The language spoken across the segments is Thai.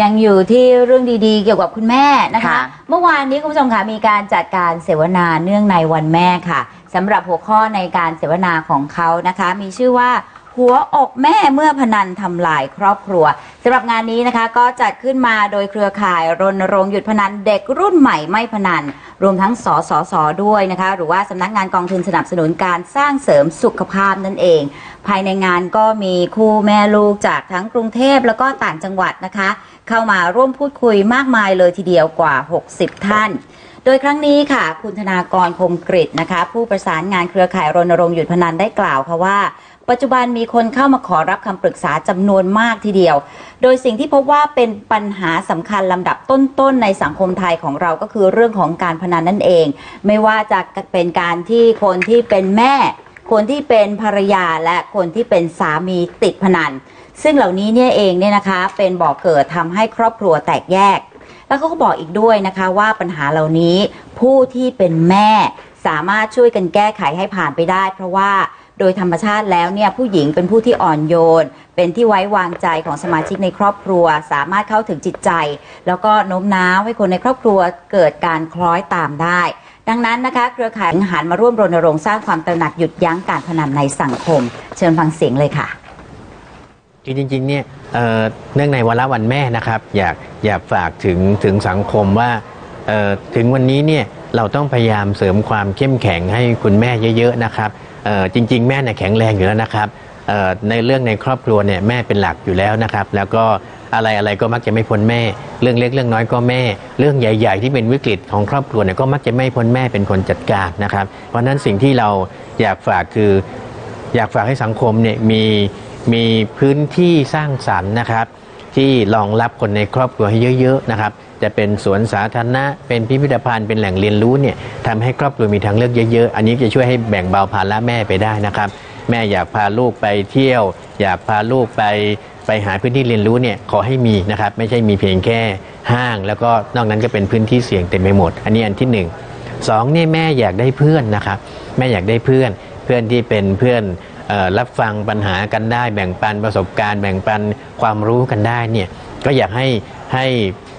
ยังอยู่ที่เรื่องดีๆเกี่ยวกับคุณแม่นะคะเมื่อวานนี้คุณผู้ชมค่ะมีการจัดการเสวนาเนื่องในวันแม่ค่ะสำหรับหัวข้อในการเสวนาของเขานะคะมีชื่อว่าหัวอกแม่เมื่อพนันทำลายครอบครัวสำหรับงานนี้นะคะก็จัดขึ้นมาโดยเครือข่ายรณรงค์หยุดพนันเด็กรุ่นใหม่ไม่พนันรวมทั้งสสส.ด้วยนะคะหรือว่าสำนักงานกองทุนสนับสนุนการสร้างเสริมสุขภาพนั่นเองภายในงานก็มีคู่แม่ลูกจากทั้งกรุงเทพแล้วก็ต่างจังหวัดนะคะเข้ามาร่วมพูดคุยมากมายเลยทีเดียวกว่า60ท่านโดยครั้งนี้ค่ะคุณธนากรคมกฤตนะคะผู้ประสานงานเครือข่ายรณรงค์หยุดพนันได้กล่าวค่ะว่าปัจจุบันมีคนเข้ามาขอรับคำปรึกษาจำนวนมากทีเดียวโดยสิ่งที่พบว่าเป็นปัญหาสำคัญลำดับต้นๆในสังคมไทยของเราก็คือเรื่องของการพนันนั่นเองไม่ว่าจะเป็นการที่คนที่เป็นแม่คนที่เป็นภรรยาและคนที่เป็นสามีติดพนันซึ่งเหล่านี้เนี่ยเองเนี่ยนะคะเป็นบ่อเกิดทำให้ครอบครัวแตกแยกแล้วเขาก็บอกอีกด้วยนะคะว่าปัญหาเหล่านี้ผู้ที่เป็นแม่สามารถช่วยกันแก้ไขให้ผ่านไปได้เพราะว่าโดยธรรมชาติแล้วเนี่ยผู้หญิงเป็นผู้ที่อ่อนโยนเป็นที่ไว้วางใจของสมาชิกในครอบครัวสามารถเข้าถึงจิตใจแล้วก็โน้มน้าวให้คนในครอบครัวเกิดการคล้อยตามได้ดังนั้นนะคะเครือข่ายหันมาร่วมรณรงค์สร้างความตระหนักหยุดยั้งการพนันในสังคมเชิญฟังเสียงเลยค่ะจริงเนี่ยเนื่องในวาระวันแม่นะครับอยากฝากถึงสังคมว่าถึงวันนี้เนี่ยเราต้องพยายามเสริมความเข้มแข็งให้คุณแม่เยอะๆนะครับจริงๆแม่เนี่ยแข็งแรงอยู่แล้วนะครับในเรื่องในครอบครัวเนี่ยแม่เป็นหลักอยู่แล้วนะครับแล้วก็อะไรก็มักจะไม่พ้นแม่เรื่องเล็กเรื่องน้อยก็แม่เรื่องใหญ่ๆที่เป็นวิกฤตของครอบครัวเนี่ยก็มักจะไม่พ้นแม่เป็นคนจัดการนะครับเพราะฉะนั้นสิ่งที่เราอยากฝากคืออยากฝากให้สังคมเนี่ยมีพื้นที่สร้างสรรค์นะครับที่รองรับคนในครอบครัวให้เยอะๆนะครับจะเป็นสวนสาธารณะเป็นพิพิธภัณฑ์เป็นแหล่งเรียนรู้เนี่ยทำให้ครอบครัวมีทางเลือกเยอะๆอันนี้จะช่วยให้แบ่งเบาภาระแม่ไปได้นะครับแม่อยากพาลูกไปเที่ยวอยากพาลูกไปหาพื้นที่เรียนรู้เนี่ยขอให้มีนะครับไม่ใช่มีเพียงแค่ห้างแล้วก็นอกนั้นก็เป็นพื้นที่เสี่ยงเต็มไปหมดอันนี้อันที่หนึ่งสองเนี่ยแม่อยากได้เพื่อนนะครับแม่อยากได้เพื่อนที่เป็นเพื่อนรับฟังปัญหากันได้แบ่งปันประสบการณ์แบ่งปันความรู้กันได้เนี่ยก็อยากให้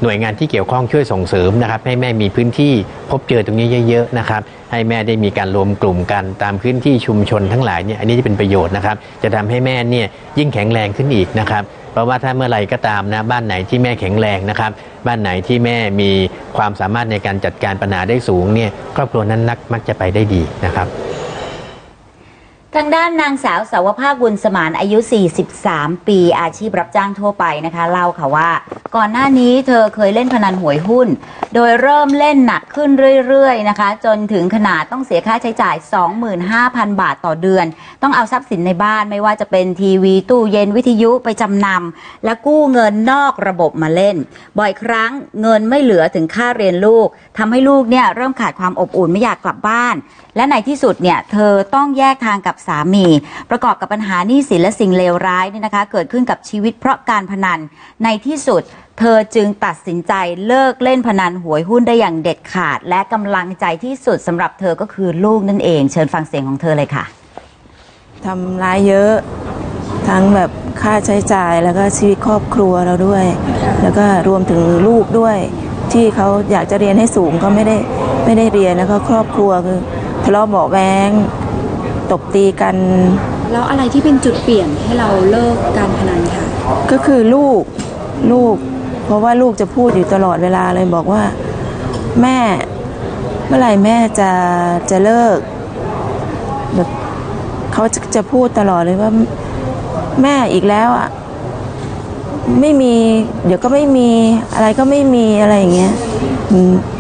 หน่วยงานที่เกี่ยวข้องช่วยส่งเสริมนะครับให้แม่มีพื้นที่พบเจอตรงนี้เยอะๆนะครับให้แม่ได้มีการรวมกลุ่มกันตามพื้นที่ชุมชนทั้งหลายเนี่ยอันนี้จะเป็นประโยชน์นะครับจะทำให้แม่เนี่ยยิ่งแข็งแรงขึ้นอีกนะครับเพราะว่าถ้าเมื่อไรก็ตามนะบ้านไหนที่แม่แข็งแรงนะครับบ้านไหนที่แม่มีความสามารถในการจัดการปัญหาได้สูงเนี่ยครอบครัวนั้นมักจะไปได้ดีนะครับทางด้านนางสาวสาวภาคบุญสมานอายุ43ปีอาชีพรับจ้างทั่วไปนะคะเล่าค่ะว่าก่อนหน้านี้เธอเคยเล่นพนันหวยหุ้นโดยเริ่มเล่นหนักขึ้นเรื่อยๆนะคะจนถึงขนาดต้องเสียค่าใช้จ่าย 25,000 บาทต่อเดือนต้องเอาทรัพย์สินในบ้านไม่ว่าจะเป็นทีวีตู้เย็นวิทยุไปจำนำและกู้เงินนอกระบบมาเล่นบ่อยครั้งเงินไม่เหลือถึงค่าเรียนลูกทำให้ลูกเนี่ยเริ่มขาดความอบอุ่นไม่อยากกลับบ้านและในที่สุดเนี่ยเธอต้องแยกทางกับสามีประกอบกับปัญหาหนี้สินและสิ่งเลวร้ายเนี่ยนะคะเกิดขึ้นกับชีวิตเพราะการพนันในที่สุดเธอจึงตัดสินใจเลิกเล่นพนันหวยหุ้นได้อย่างเด็ดขาดและกำลังใจที่สุดสำหรับเธอก็คือลูกนั่นเองเชิญฟังเสียงของเธอเลยค่ะทำร้ายเยอะทั้งแบบค่าใช้จ่ายแล้วก็ชีวิตครอบครัวเราด้วยแล้วก็รวมถึงลูกด้วยที่เขาอยากจะเรียนให้สูงก็ไม่ได้เรียนแล้วก็ครอบครัวคือทะเลาะเบาะแว้งตบตีกันแล้วอะไรที่เป็นจุดเปลี่ยนให้เราเลิกการพนันค่ะก็คือลูกเพราะว่าลูกจะพูดอยู่ตลอดเวลาเลยบอกว่าแม่เมื่อไหร่แม่จะเลิกแบบเขาจะพูดตลอดเลยว่าแม่อีกแล้วอ่ะไม่มีเดี๋ยวก็ไม่มีอะไรก็ไม่มีอะไรอย่างเงี้ย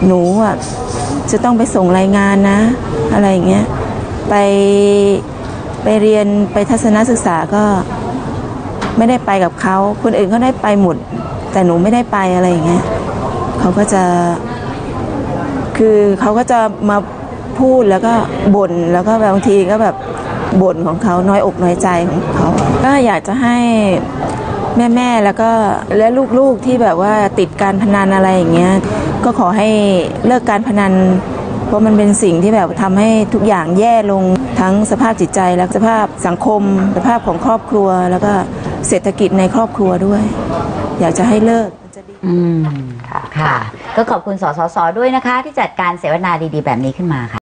หนูอ่ะจะต้องไปส่งรายงานนะอะไรอย่างเงี้ยไปเรียนไปทัศนศึกษาก็ไม่ได้ไปกับเขาคนอื่นก็ได้ไปหมดแต่หนูไม่ได้ไปอะไรอย่างเงี้ยเขาก็จะคือเขาก็จะมาพูดแล้วก็บ่นแล้วก็บางทีก็แบบบ่นของเขาน้อยอกน้อยใจของเขาก็อยากจะให้แม่แล้วก็และลูกๆที่แบบว่าติดการพนันอะไรอย่างเงี้ยก็ขอให้เลิกการพนันเพราะมันเป็นสิ่งที่แบบทำให้ทุกอย่างแย่ลงทั้งสภาพจิตใจและสภาพสังคมสภาพของครอบครัวแล้วก็เศรษฐกิจในครอบครัวด้วยอยากจะให้เลิก จะดีค่ะก็ขอบคุณสสส.ด้วยนะคะที่จัดการเสวนาดีๆแบบนี้ขึ้นมาค่ะ